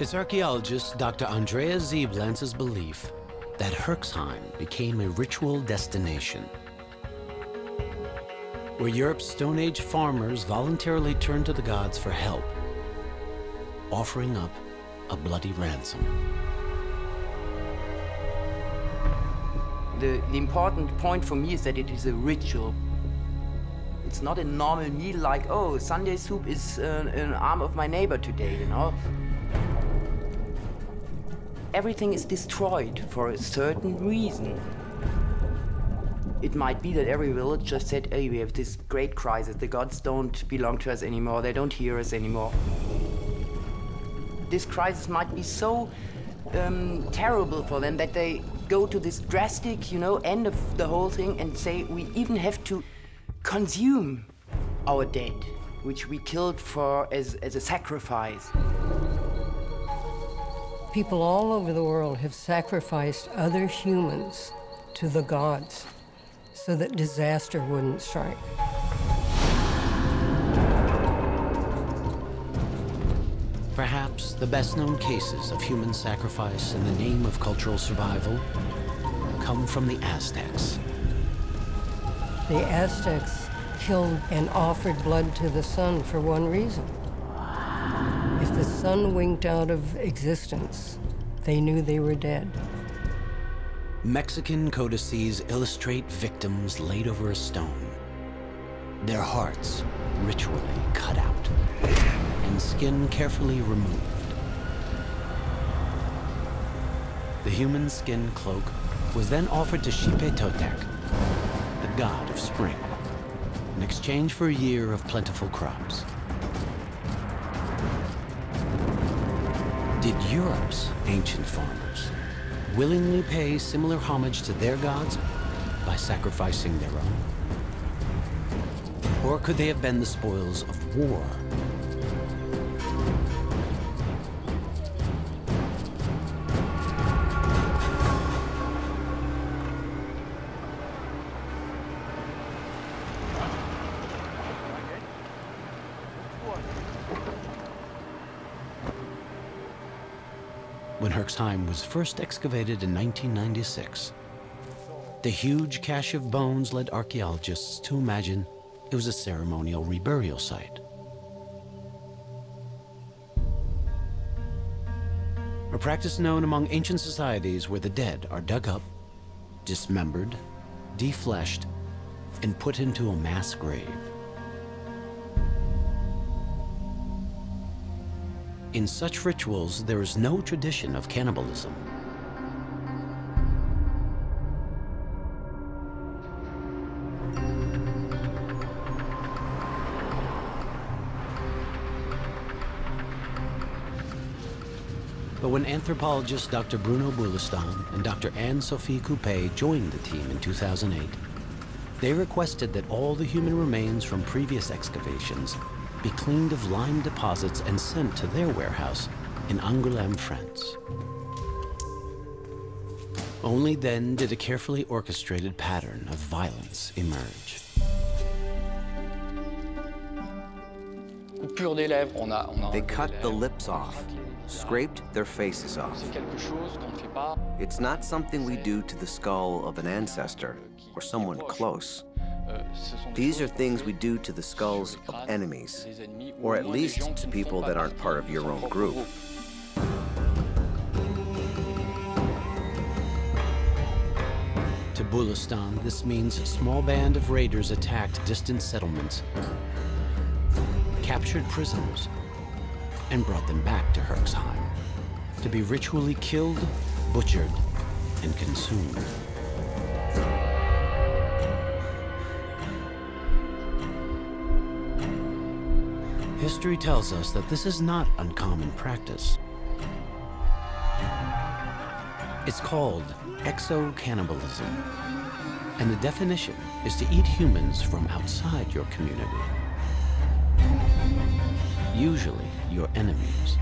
It's archaeologist Dr. Andreas Zieblans's belief that Herxheim became a ritual destination where Europe's Stone Age farmers voluntarily turned to the gods for help, offering up a bloody ransom. The important point for me is that it is a ritual. It's not a normal meal like, oh, Sunday soup is an arm of my neighbor today, you know? Everything is destroyed for a certain reason. It might be that every village just said, hey, we have this great crisis. The gods don't belong to us anymore. They don't hear us anymore. This crisis might be so terrible for them that they go to this drastic, you know, end of the whole thing and say we even have to consume our dead, which we killed for as a sacrifice. People all over the world have sacrificed other humans to the gods so that disaster wouldn't strike. Perhaps the best-known cases of human sacrifice in the name of cultural survival come from the Aztecs. The Aztecs killed and offered blood to the sun for one reason. If the sun winked out of existence, they knew they were dead. Mexican codices illustrate victims laid over a stone, their hearts ritually cut out, and skin carefully removed. The human skin cloak was then offered to Xipe Totec, the god of spring, in exchange for a year of plentiful crops. Did Europe's ancient farmers willingly pay similar homage to their gods by sacrificing their own? Or could they have been the spoils of war? When Herxheim was first excavated in 1996, the huge cache of bones led archaeologists to imagine it was a ceremonial reburial site. A practice known among ancient societies where the dead are dug up, dismembered, defleshed, and put into a mass grave. In such rituals, there is no tradition of cannibalism. But when anthropologists Dr. Bruno Boulestin and Dr. Anne-Sophie Coupe joined the team in 2008, they requested that all the human remains from previous excavations be cleaned of lime deposits and sent to their warehouse in Angoulême, France. Only then did a carefully orchestrated pattern of violence emerge. They cut the lips off, scraped their faces off. It's not something we do to the skull of an ancestor or someone close. These are things we do to the skulls of enemies, or at least to people that aren't part of your own group. To Boulestin, this means a small band of raiders attacked distant settlements, captured prisoners, and brought them back to Herxheim to be ritually killed, butchered, and consumed. History tells us that this is not uncommon practice. It's called exocannibalism, and the definition is to eat humans from outside your community, usually your enemies.